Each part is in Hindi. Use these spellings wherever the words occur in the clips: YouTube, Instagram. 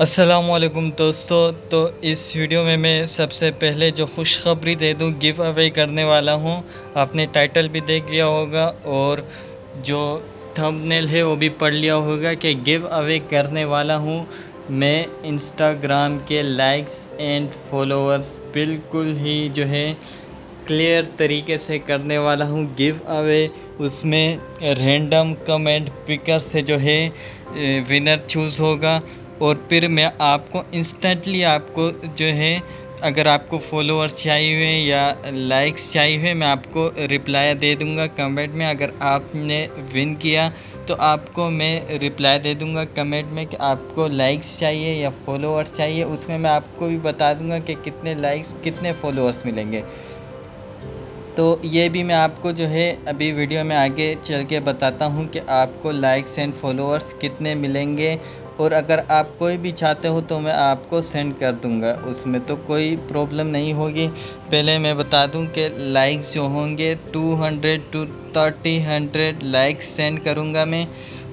अस्सलामुअलैकुम दोस्तों। तो इस वीडियो में मैं सबसे पहले जो खुशखबरी दे दूं गिव अवे करने वाला हूं। आपने टाइटल भी देख लिया होगा और जो थंबनेल है वो भी पढ़ लिया होगा कि गिव अवे करने वाला हूं मैं इंस्टाग्राम के लाइक्स एंड फॉलोअर्स बिल्कुल ही जो है क्लियर तरीके से करने वाला हूं गिव अवे। उसमें रैंडम कमेंट पिकर से जो है विनर चूज़ होगा और फिर मैं आपको इंस्टेंटली आपको जो है अगर आपको फॉलोअर्स चाहिए हुए या लाइक्स चाहिए हुए मैं आपको रिप्लाई दे दूंगा कमेंट में। अगर आपने विन किया तो आपको मैं रिप्लाई दे दूंगा कमेंट में कि आपको लाइक्स चाहिए या फॉलोअर्स चाहिए। उसमें मैं आपको भी बता दूंगा कि कितने लाइक्स कितने फॉलोअर्स मिलेंगे। तो ये भी मैं आपको जो है अभी वीडियो में आगे चल के बताता हूँ कि आपको लाइक्स एंड फॉलोअर्स कितने मिलेंगे। और अगर आप कोई भी चाहते हो तो मैं आपको सेंड कर दूँगा, उसमें तो कोई प्रॉब्लम नहीं होगी। पहले मैं बता दूँ कि लाइक्स जो होंगे 200 to 300 लाइक्स सेंड करूँगा मैं,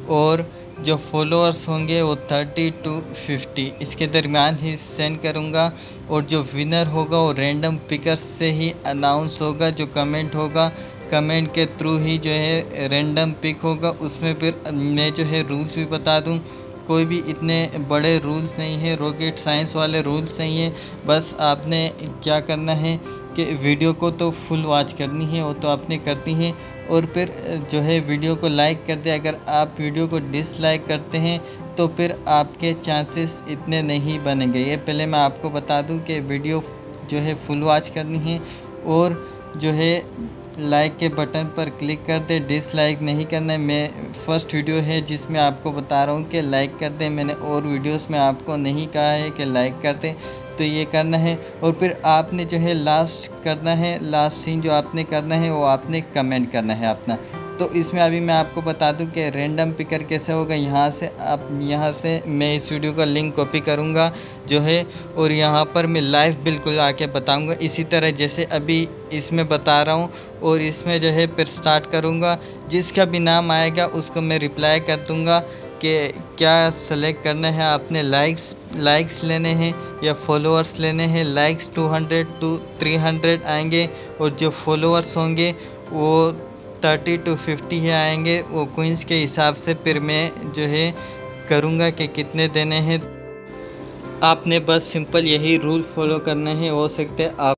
और जो फॉलोअर्स होंगे वो 30 to 50 इसके दरमियान ही सेंड करूँगा। और जो विनर होगा वो रैंडम पिकर से ही अनाउंस होगा, जो कमेंट होगा कमेंट के थ्रू ही जो है रैंडम पिक होगा। उसमें फिर मैं जो है रूल्स भी बता दूँ, कोई भी इतने बड़े रूल्स नहीं हैं, रॉकेट साइंस वाले रूल्स नहीं हैं। बस आपने क्या करना है कि वीडियो को तो फुल वॉच करनी है, वो तो आपने करनी है, और फिर जो है वीडियो को लाइक कर दे। अगर आप वीडियो को डिसलाइक करते हैं तो फिर आपके चांसेस इतने नहीं बनेंगे। ये पहले मैं आपको बता दूं कि वीडियो जो है फुल वॉच करनी है और जो है लाइक के बटन पर क्लिक कर दे, डिसलाइक नहीं करना है। मैं फर्स्ट वीडियो है जिसमें आपको बता रहा हूँ कि लाइक कर दे, मैंने और वीडियोस में आपको नहीं कहा है कि लाइक कर दे, तो ये करना है। और फिर आपने जो है लास्ट करना है, लास्ट सीन जो आपने करना है वो आपने कमेंट करना है अपना। तो इसमें अभी मैं आपको बता दूं कि रैंडम पिकर कैसे होगा। यहाँ से मैं इस वीडियो का लिंक कॉपी करूँगा जो है, और यहाँ पर मैं लाइव बिल्कुल आके बताऊँगा इसी तरह जैसे अभी इसमें बता रहा हूँ। और इसमें जो है फिर स्टार्ट करूँगा, जिसका भी नाम आएगा उसको मैं रिप्लाई कर दूँगा कि क्या सेलेक्ट करना है आपने, लाइक्स लेने हैं या फॉलोअर्स लेने हैं। लाइक्स 200 टू 300 आएंगे और जो फॉलोअर्स होंगे वो 30 टू 50 ही आएंगे, वो क्वींस के हिसाब से फिर मैं जो है करूँगा कि कितने देने हैं। आपने बस सिंपल यही रूल फॉलो करना है। हो सकता है आप